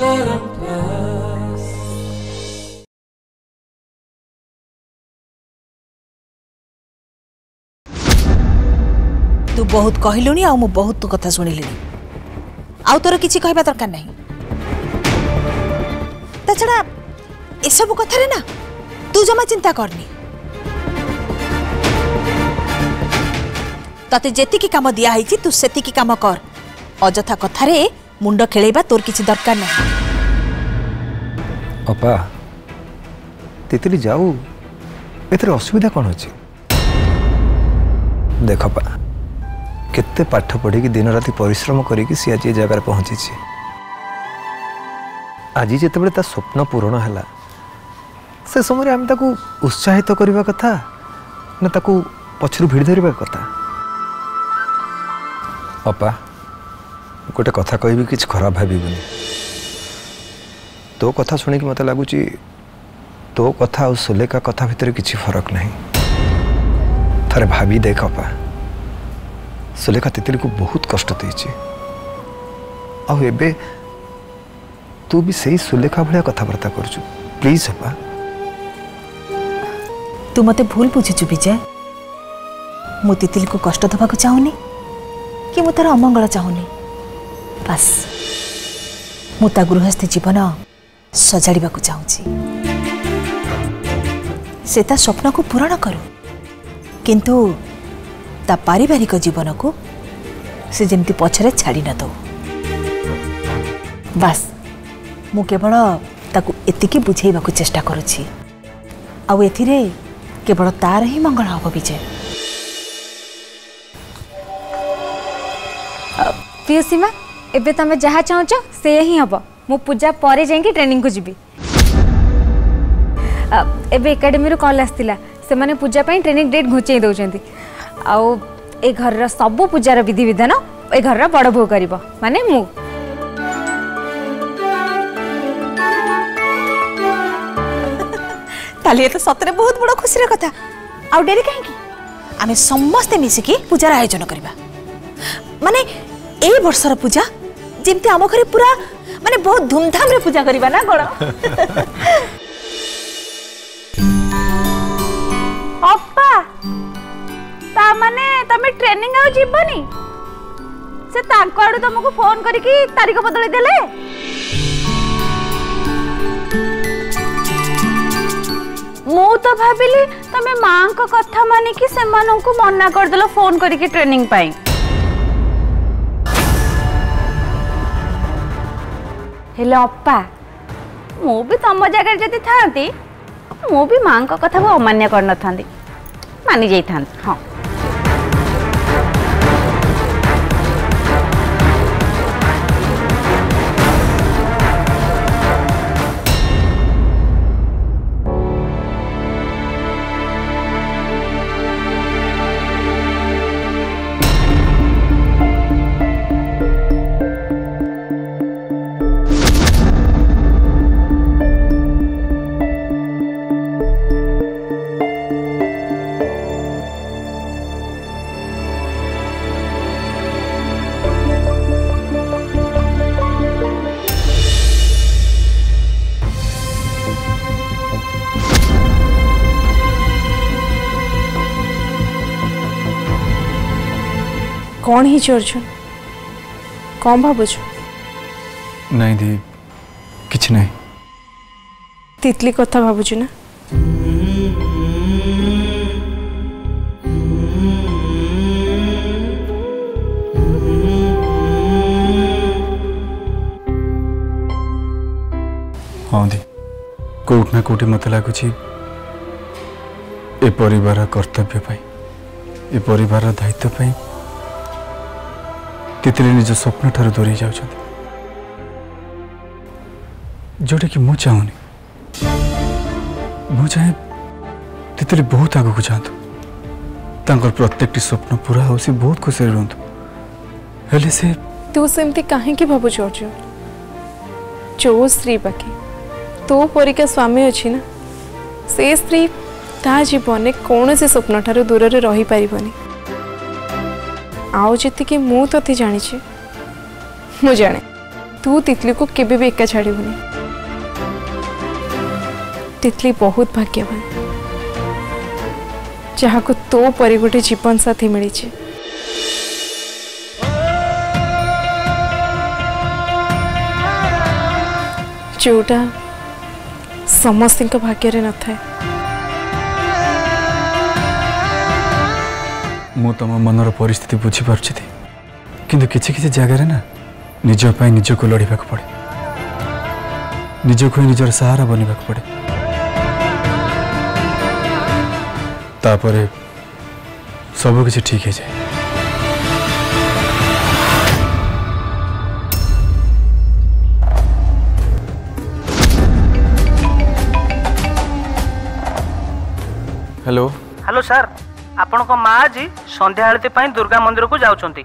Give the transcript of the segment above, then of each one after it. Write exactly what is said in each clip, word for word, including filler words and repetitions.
Tarang Plus. तू बहुत कहलुनी आ मु बहुत तो कथा सुनिलिनी आ तोर किछि कहबा दरकार नाही ता छडा ए सब कथा रे ना तू जमा चिंता करनी तते जेति की काम दिया हिची तू सेति की काम कर अजथा कथा रे मुंड खेलेबा तोर किछि दरकार नाही। अपा तितली जाऊ एतरे असुविधा कोन होची देखो पा केते पाठ पढ़ी की दिन राती परिश्रम करी की से आज ए जगह पहुंची छी आज जेते बेले ता स्वप्न पूर्ण हला से समय हम ताकू उत्साहित करबा कथा न ताकू पछरु भिड़ धरबा कथा। अपा गोटे कथा कहबी कि खराब भाबीबुनि तो कथा सुनिक मत लगुच तो कथा आ सुलेखा कथा भितर किसी फरक नहीं थरे भाभी देख अपा सुलेखा तितली को बहुत कष्ट देछि आ एबे तू भी सही सुलेखा भलिया कथाबार्ता करछु प्लीज अपा तू मते भूल बुझिछु विजय मु तितली को कष्ट दबा को चाहुनी कि मु तार अमंगल चाहुनी बस मु ता गृहस्थी जीवन सजाड़ा चाहूँगी से ता स्वप्न को पूरण करू किंतु ता पारिवारिक जीवन को से जमती पछरे छाड़ी न दो बस मु केवल ताकू एतिकी बुझेबा को चेष्टा करूची आउ एथिरे केवल तार ही मंगल हब विजय। पीयूसी मा एबे तमे जहा चाहछो से ही हबो मु पूजा परे जाई ट्रेनिंग को जीबी एबे एकेडमी रो कॉल आस्तिला से माने पूजा पई ट्रेनिंग डेट घुचेई दोचंती आउ ए घर रो सब पूजा रो विधि विधान ए घर रो बड़ भो करबो माने मु ताले तो सतरे बहुत बड़ खुशी रे कथा आउ डेरी काहे की आमे समस्त मिसी की पूजा रा आयोजन करबा माने ए वर्षर पूजा जेमती आम घरे पूरा माने बहुत धूमधाम रे पूजा करबा ना गण अप्पा ता माने तमे ट्रेनिंग आउ जीवनी से तांको आडू तुमको फोन करी की तारीख बदली देले मु तो भाबिली तमे मां को कथा माने की से मानको मना कर देलो फोन करी की ट्रेनिंग पाई हेलो अप्पा मु भी तुम जगह जदि थांती मु भी मां को कथा को अमान्य कर न थांती मानी जाई थांत हां कौन ही अर्जुन कौन भावुच नहीं दी किछ नहीं तितली कथा भावुचु ना हाँ दी कोट ना कोटी मत लगुच ए परिवार कर्तव्य पाई ए परिवार दायित्व पाई तितली निज स्वप्न ठार दूरे जोटा कि चाहूनी मु चाहे तितली बहुत आग को जातु प्रत्येक स्वप्न पूरा हो से बहुत खुशी रुंतु से तू सेमती कहीं भावुच अर्जुन जो स्त्री बाकी तो परिका स्वामी अच्छी ना से स्त्री ता जीवन कौन से स्वप्न ठार दूर रही पारबनी आउ जी मुझे जानी मुझे तू तितली को केबे भी एका छाड़बुनी। तितली बहुत भाग्यवान जहाँ को तो परी गोटे जीवन साथी मिली। जोटा समस्त भाग्य न था। मु तुम मनर परिस्थिति बुझीपार किंतु किसी किसी जगार ना निजपाई निज को लड़ाक पड़े, निज को ही निजर सहारा बनवाक पड़े। तापरे सब किसी ठीक है जाए। हेलो हेलो सर, आपण को माँ आज संध्या आरती पाई दुर्गा मंदिर को जाउछंती।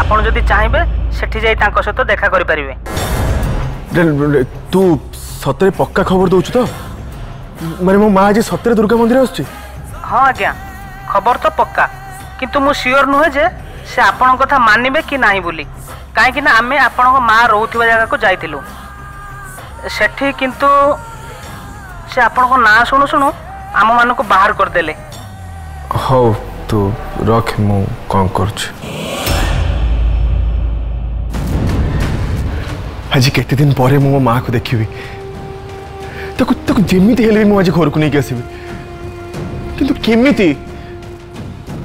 आपण जदि चाहिबे सेठी जाई तांको सतो देखा करि परिबे। तू सतरे पक्का खबर दउछ तो? माने मो माँ आज सतरे दुर्गा मंदिर आछी? हां आज्ञा, खबर तो पक्का, किंतु मु श्योर नहे जे से आपण कथा मानिबे कि नाही बोली। काहे कि ना आमे आपण को माँ रहउथिबा जगह को जाइतिलु सेठी, किंतु से आपण को ना सुनु सुनु आम मान को बाहर कर देले। हो तो रख मु कौन करछ। आज केते दिन परे मु मां को देखिबी, तक तक जेमिति हेले मु आज घर को नहीं के आसीबी, किंतु केमिति?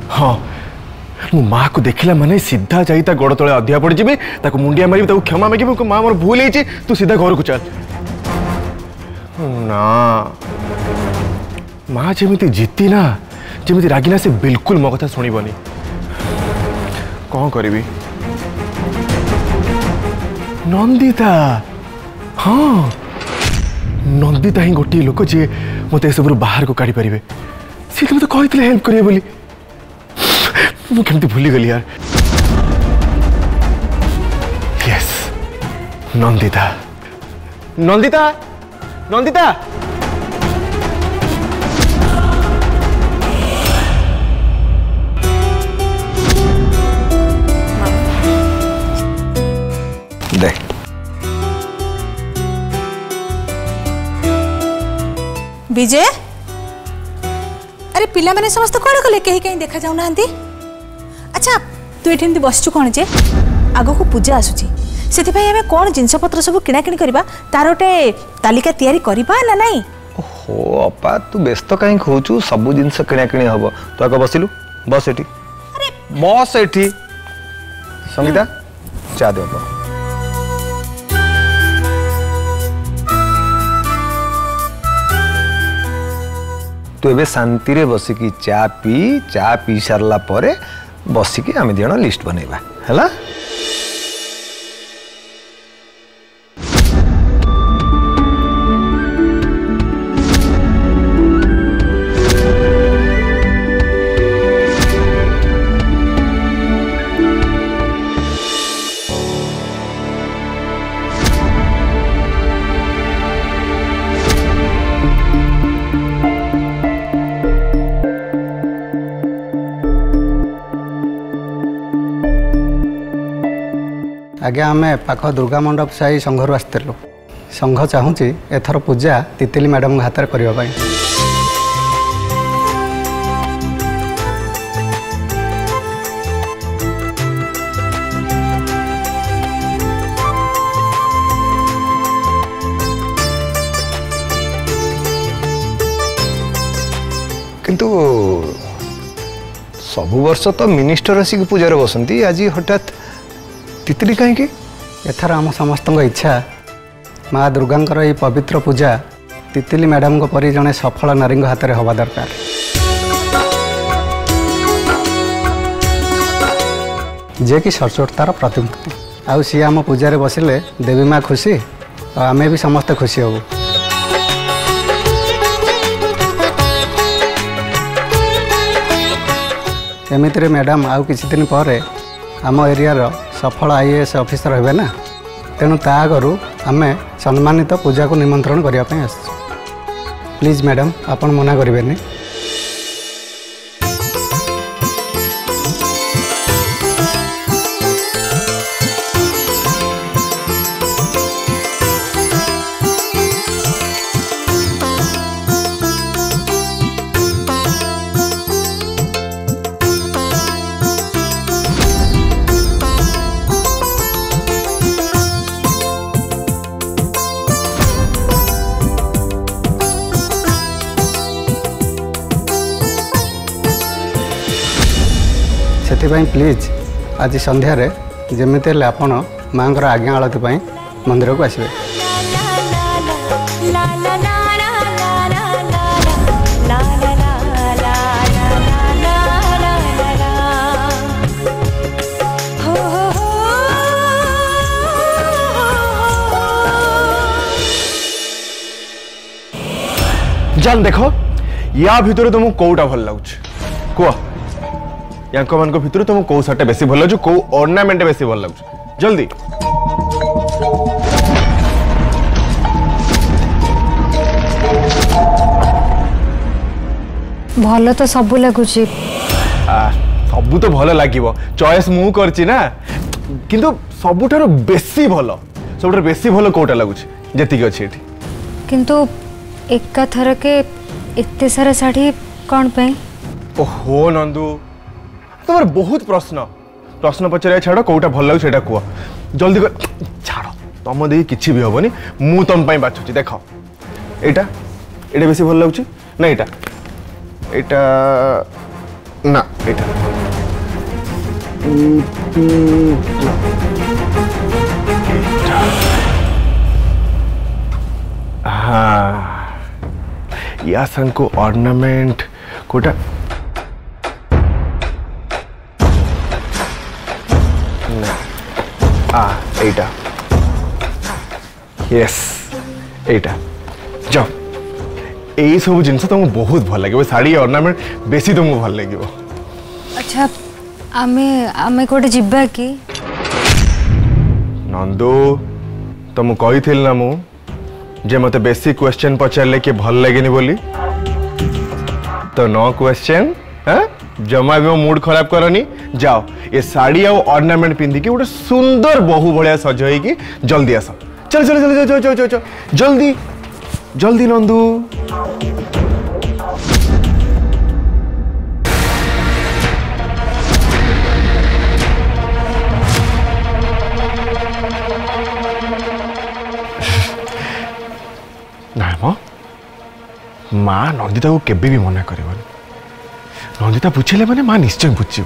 हां मु मां को देखिला माने सीधा जाईता गोड़ तले अध्या पड़ जेबी, ताको मुंडिया मारिबी, ताको क्षमा मांगिबी, को मां मोर भूल हेची, तू सीधा घर को चल। ना मां जेमिति जीती ना जेमिति रागिना से बिल्कुल मो कथा सुणीबनी। कौन करी नंदिता? हाँ नंदिता ही गोटे लोक जी मत सब बाहर को काढ़ी पारे। सी तो मतलब कहते हेल्प करिए बोली, मुझे भूली गली यार। यस नंदिता, नंदिता, नंदिता। देख विजय, अरे पिला मैंने समस्त कौन कले कहीं कहीं देखा जाऊ ना। अच्छा तू ये बसचु कौन जे? आग को पूजा आसूची से कौन जिनपत सब किणाकिणी करवा तार गोटे तालिका तैयारी करवा ना नाई? ओहो अपा तू व्यस्त कहीं खोचु, सब जिनस किणाकिणी हम। तू आग बसिलु बस एठी, बस एठी। संगीता चा दे। तो एबे शांति रे बसिकी चा पी, चा पी सारला परे बसिकी आमे दिनो लिस्ट बनेबा हैला। आज्ञा आम पाख दुर्गा मंडप साई संघ रु आसलु। संघ चाहूँगी एथर पूजा तितली मैडम हाथ में करने। किंतु सबु वर्ष तो मिनिस्टर आसिक पूजा बसंती, आज हठात तितली कहीं? एथर आम समस्त इच्छा माँ दुर्गा ये पवित्र पूजा तितली मैडम को परी जड़े सफल नारी हाथ में हवा दरकार। जे कि सरस्वतार प्रतिमूर्ति आउ सी आम पूजा रे बसिले देवी माँ खुशी और आमे भी समस्त खुशी हबु। एमितरे मैडम आउ किछि दिन परे आम एरियार सफल आईएएस ऑफिसर हे ना, तेणु ता आगु आम सम्मानित पूजा को निमंत्रण करने आस। प्लीज मैडम आपन मना करें। से प्लीज आज संध्यारे जमीती है आपण माँ आज्ञा आलती मंदिर को आसवे। जान देख या भितर तुम कौटा भल लगुच कह या भितर तुम कौ सार्टे बेसी भल लगुच कौ ऑर्नामेंट बेसी भल लगुच जल्दी भल तो सब लगुच सबू तो भल लगे चॉइस मु करछि ना किंतु सबुठार बेसी भल सबुठार बेसी भल कौटा लगुच जति अछि एठी किंतु एका थर के इतने सारा साड़ी कौन पे? ओहो नंदू तुम बहुत प्रश्न प्रश्न पचार छाड़ कौटा भल लगे से कह जल्दी छाड़ तुम देखिए किसी भी हेनी मु तुम्हें बाछुची देख एटा एटा बेसी भल लगुच ना एटा एटा ना एटा हाँ या संको ऑर्नामेंट कोटा ना आ एटा यस एटा जाओ यही सब जिन तुमको बहुत भल लगे साड़ी ऑर्नामेंट बेसी तुमको भल लगे। अच्छा आमे आमे कोटे जिब्बा की नंदू तुम कही थिल ना मु जे मत बेसी क्वेश्चन पचारे कि भल लगे बोली तो नो क्वेश्चन जमा भी मूड खराब करनी जाओ ये साड़ी और ऑर्नामेंट पिंधिकी गोटे सुंदर बहु भाया सजई कि जल्दी आस चल चल चल चल चल चल चल जल्दी जल्दी नंदू माँ नंदिता को केबे भी मना कर नंदिता बुझेले माने माँ निश्चय बुझे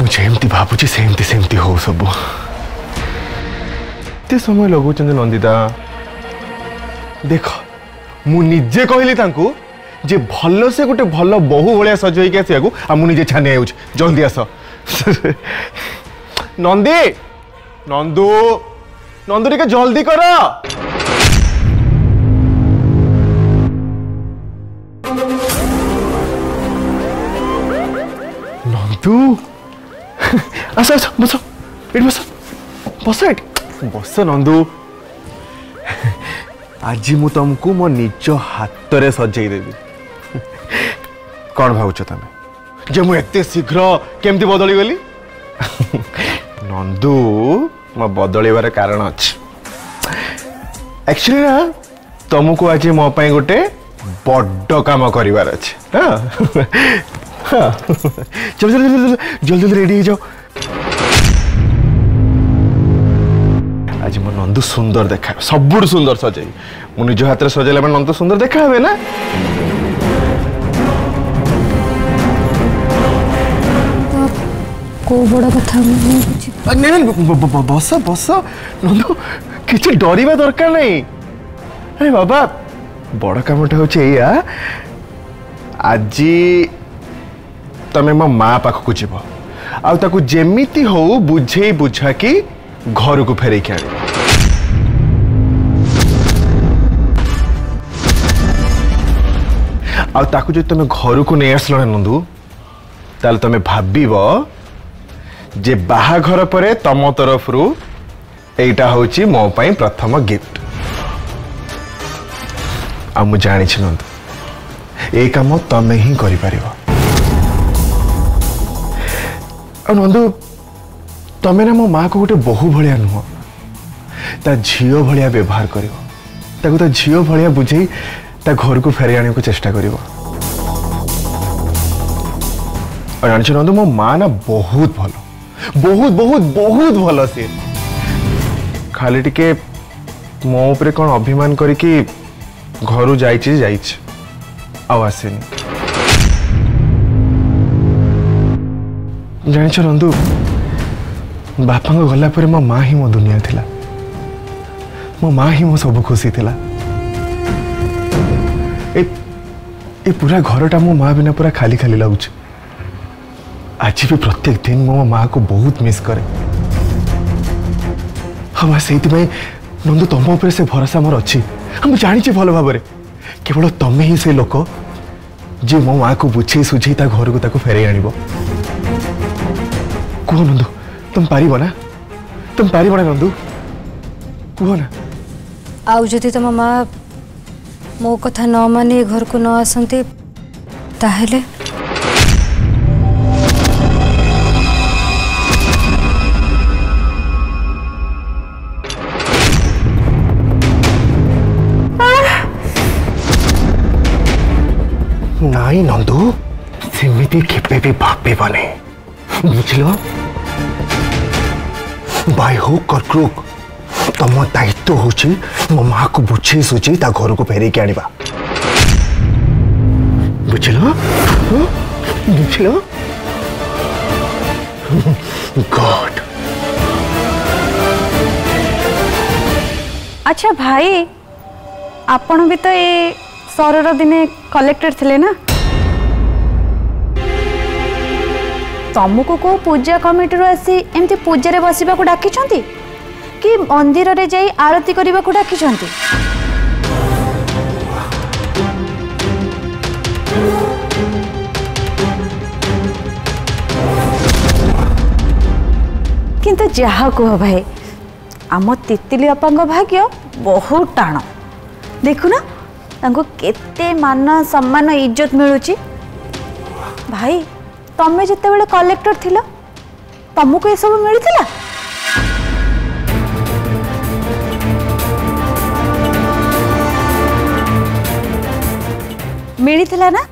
मुझे भावुची सेमती सेमती हो सब एत समय लगो नंदिता देख मु निजे कहली जे भल से गोटे भल बहु भाया सजईक आसा मुझे छाने जल्दी आस नंदी नंदू नंदू टिके जल्दी कर नंदू आस आस बस एट बस बस एट बस नंदू आज मु तुमको मो निज हाथ रे सजई देबी कौन भावुच तमे जे मु एते शीघ्र केमती बदली गली नंदू मो बदल कारण अच्छे एक्चुअली ना तुमको आज मोप गोटे बड़ कम कर चल चल चल जल्दी जल्दी रेडी हो जाओ आज मो नंदू सुंदर देखा सबुठ सुंदर सजे मो निज हाथ में सजेला नंदू सुंदर देखा हे ना को बड़ा कथा नहीं नहीं बस बस नंदू किसी डरवा दरकार नहीं अरे बाबा बड़ कम या आज तमें मो माँ पाखक जीव आउ जेमिति हो बुझे बुझा कि घर को फेर आण आउ जो तुम घर को नहीं आसल नंदू ताल तमें भाव जे बाहाघर परे तम तरफ रु एटा होची मो पई प्रथम गिफ्ट आ मु जानि छी नंदू ए काम तमे ही करि परिबो आ नंदू तमे ना मो मां को गोटे बहु भलिया नुहो ता झियो भलिया व्यवहार करिवो ताको ता झियो भलिया बुझे ता घर को फेरि आने को चेष्टा करिवो आ जानि छी नंदू मो मां ना बहुत भलो बहुत बहुत बहुत भल सी खाली टिके मो उपरे कौन अभिमान करके घर जाइए आसेनी जाच नंदू बापा गलापर मो माँ ही मो दुनिया थिला, मो माँ ही मो सब खुशी थिला। ए, ए पूरा घरटा मो माँ बिना पूरा खाली खाली लगुच। आज भी प्रत्येक दिन मो माँ को बहुत मिस करे। हाँ से नंदू तुम उपर से भरोसा मोर अच्छी। हम जानी भल भाव केवल तुम्हें ही से लोक जे मो माँ को बुझे सुझे घर को फेरे आण। कह नंदू तुम पारिबो ना, तुम पारिबो ना नंदू कह ना। आउ जदि तुम माँ मो कथा न माने घर को न आसते ताहेले नाई नंदू सेमती खेपे भी भापे बने बुझल। बाय हो कर्करोग तुम दायित्व हो माँ को बुझे सुझे घर को फेर के आनिबा। बुझल बुझल गॉड। अच्छा भाई आपण भी तो ये सरर दिने कलेक्टर थिले ना। तुमको को पूजा कमिटी आसी एमती पूजा बसवा को डाकी कि मंदिर रे जाई आरती करने को डाकी। किंतु जहा कह भाई आम तितली अपांग भाग्य बहुत टाण। देखुना तांको केते मान सम्मान इज्जत मिलूची। भाई तमें जिते बड़े कलेक्टर थी तुमको ये सब मिलता। मिलता ना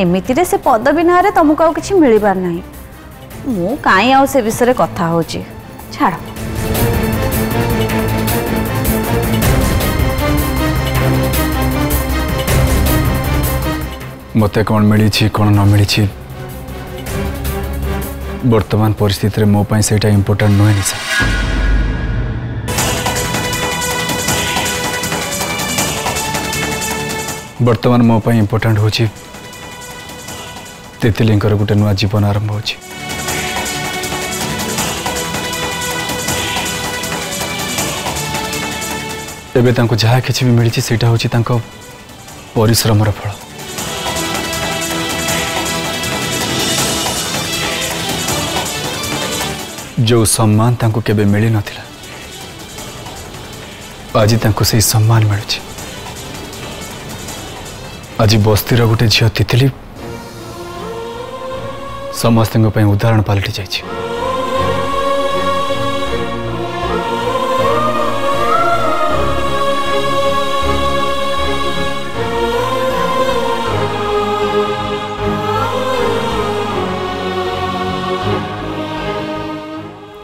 एमती से पदवी ना तुमको आउ कि मिल पार ना। मु कहीं आउ से विषय कथा हो छाड़। मते कौन मिली कौन न मिली वर्तमान परिस्थिति मो पाई सेटा इम्पोर्टेंट नुहे निशा। वर्तमान मो पाई इम्पोर्टेंट होची तितली गोटे नुआ जीवन आरंभ होची। एबे तांको जहा किछि भी मिली सेटा होची तांको परिश्रमर फल। जो सम्मान तांको केबे मिली नथिला आज तांको से सम्मान मिलुछि। आज बस्तीर गोटे झियो तितली समस्तंको पई उदाहरण पालटी जाइछि।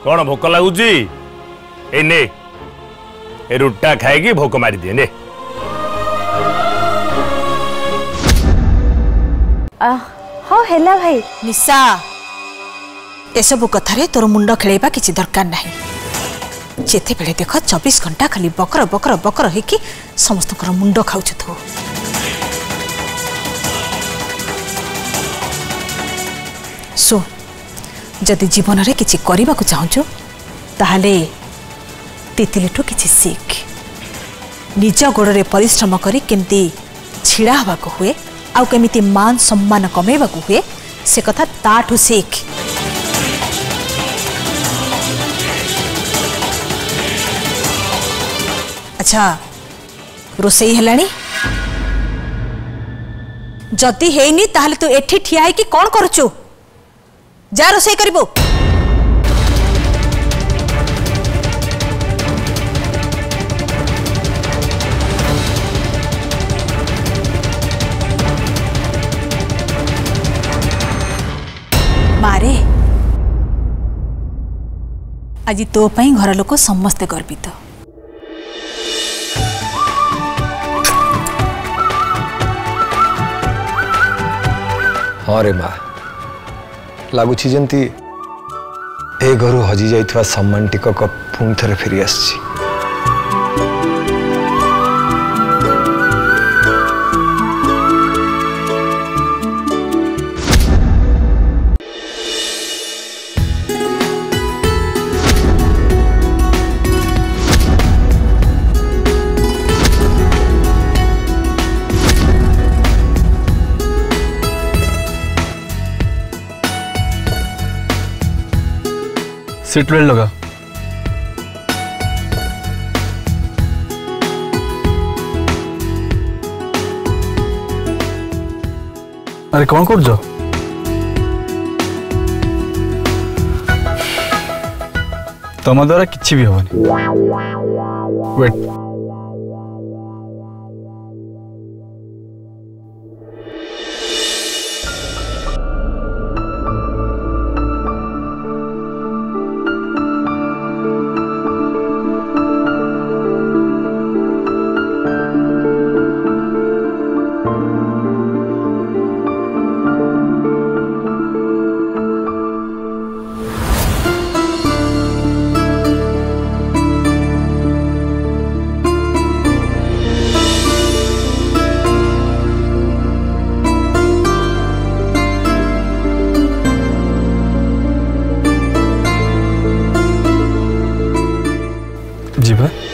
कौन भोक लगुच ने रुटा खाई भोक मारी दिए ने। हाँ हेला भाई निशा एसबू कथार तोर मुंड खेलवा किसी दरकार ना। जिते बड़े देख चौबीस घंटा खाली बकर बकर बकर होकर समस्त मुंड खाऊ थो। सो जदि जीवन रे किछि करबाकु चाहूचु ताहले तितलीठू किछि सीख। निज गोड़े परिश्रम करी केमती छिड़ा हवाकु हुए आउ केमती मान सम्मान कमेबाकु हुए से कथा ताठू सीख। अच्छा रोसई हेलानी जदि हेनी ताहले तू एठी ठिया है कि कौन करचु जा रोसई करू। मारे आज तो घर लोक समस्ते गर्वित। हाँ रे माँ लगुच जमी ए घर हजि जा सम्मान टिकक पुणी थे फेरी आसी सीट बेल्ट लगा। अरे कौन कर जो? तुम द्वारा किसी भी हेनी। वेट जी भाई।